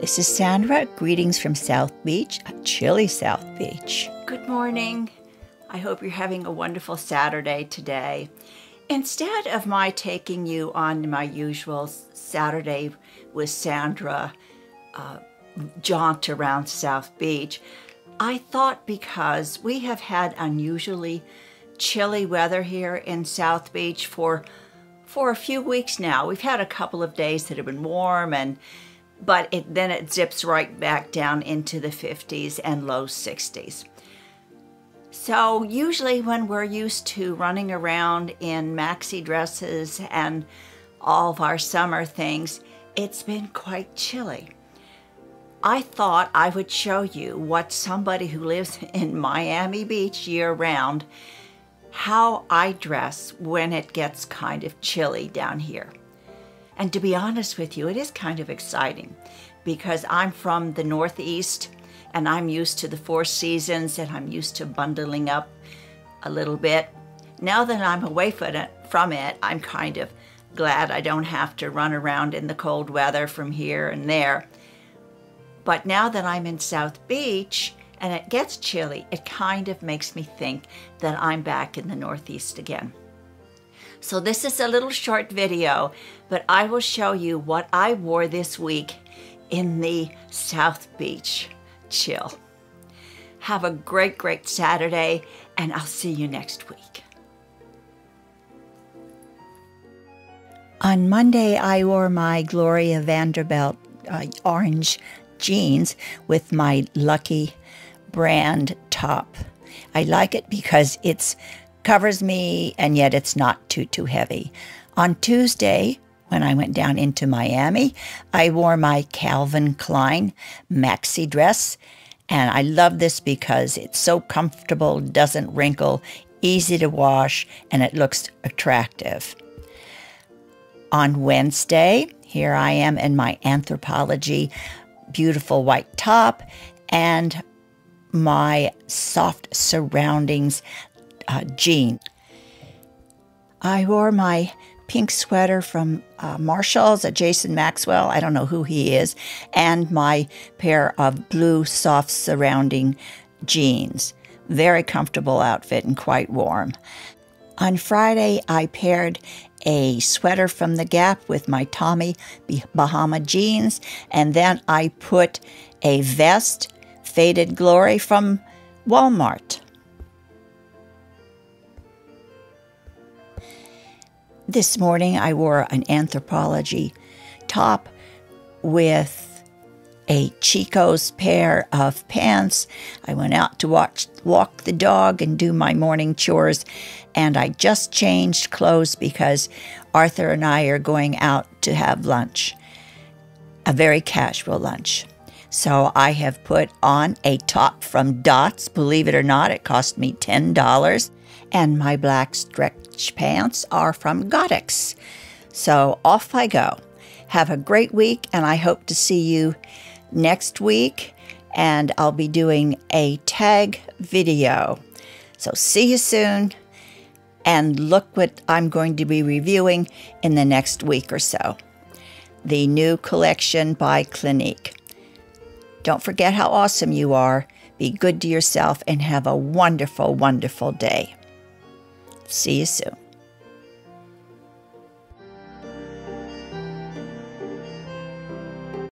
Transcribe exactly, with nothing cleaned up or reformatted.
This is Sandra. Greetings from South Beach, a chilly South Beach. Good morning. I hope you're having a wonderful Saturday today. Instead of my taking you on my usual Saturday with Sandra uh, jaunt around South Beach, I thought because we have had unusually chilly weather here in South Beach for, for a few weeks now. We've had a couple of days that have been warm, and but it, then it zips right back down into the fifties and low sixties. So usually when we're used to running around in maxi dresses and all of our summer things, it's been quite chilly. I thought I would show you what somebody who lives in Miami Beach year-round, how I dress when it gets kind of chilly down here. And to be honest with you, it is kind of exciting because I'm from the Northeast and I'm used to the four seasons and I'm used to bundling up a little bit. Now that I'm away from it, I'm kind of glad I don't have to run around in the cold weather from here and there. But now that I'm in South Beach and it gets chilly, it kind of makes me think that I'm back in the Northeast again. So this is a little short video, but I will show you what I wore this week in the South Beach chill. Have a great, great Saturday, and I'll see you next week. On Monday, I wore my Gloria Vanderbilt uh, orange jeans with my Lucky Brand top. I like it because it's covers me, and yet it's not too, too heavy. On Tuesday, when I went down into Miami, I wore my Calvin Klein maxi dress, and I love this because it's so comfortable, doesn't wrinkle, easy to wash, and it looks attractive. On Wednesday, here I am in my Anthropologie beautiful white top and my Soft Surroundings Uh, jean. I wore my pink sweater from uh, Marshalls, a Jason Maxwell, I don't know who he is, and my pair of blue Soft Surrounding jeans. Very comfortable outfit and quite warm. On Friday, I paired a sweater from The Gap with my Tommy Bahama jeans, and then I put a vest, Faded Glory from Walmart. This morning, I wore an Anthropologie top with a Chico's pair of pants. I went out to watch, walk the dog and do my morning chores, and I just changed clothes because Arthur and I are going out to have lunch, a very casual lunch. So I have put on a top from Dots. Believe it or not, it cost me ten dollars. And my black stretch pants are from Gotix. So off I go. Have a great week, and I hope to see you next week. And I'll be doing a tag video. So see you soon, and look what I'm going to be reviewing in the next week or so. The new collection by Clinique. Don't forget how awesome you are. Be good to yourself and have a wonderful, wonderful day. See you soon.